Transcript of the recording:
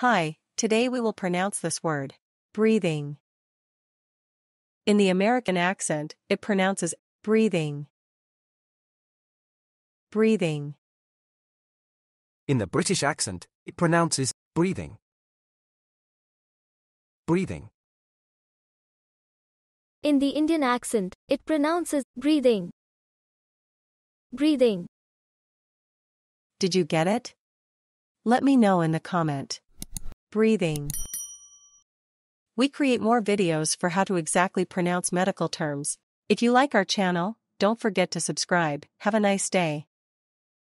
Hi, today we will pronounce this word, breathing. In the American accent, it pronounces breathing. Breathing. In the British accent, it pronounces breathing. Breathing. In the Indian accent, it pronounces breathing. Breathing. Did you get it? Let me know in the comment. Breathing. We create more videos for how to exactly pronounce medical terms. If you like our channel, don't forget to subscribe. Have a nice day.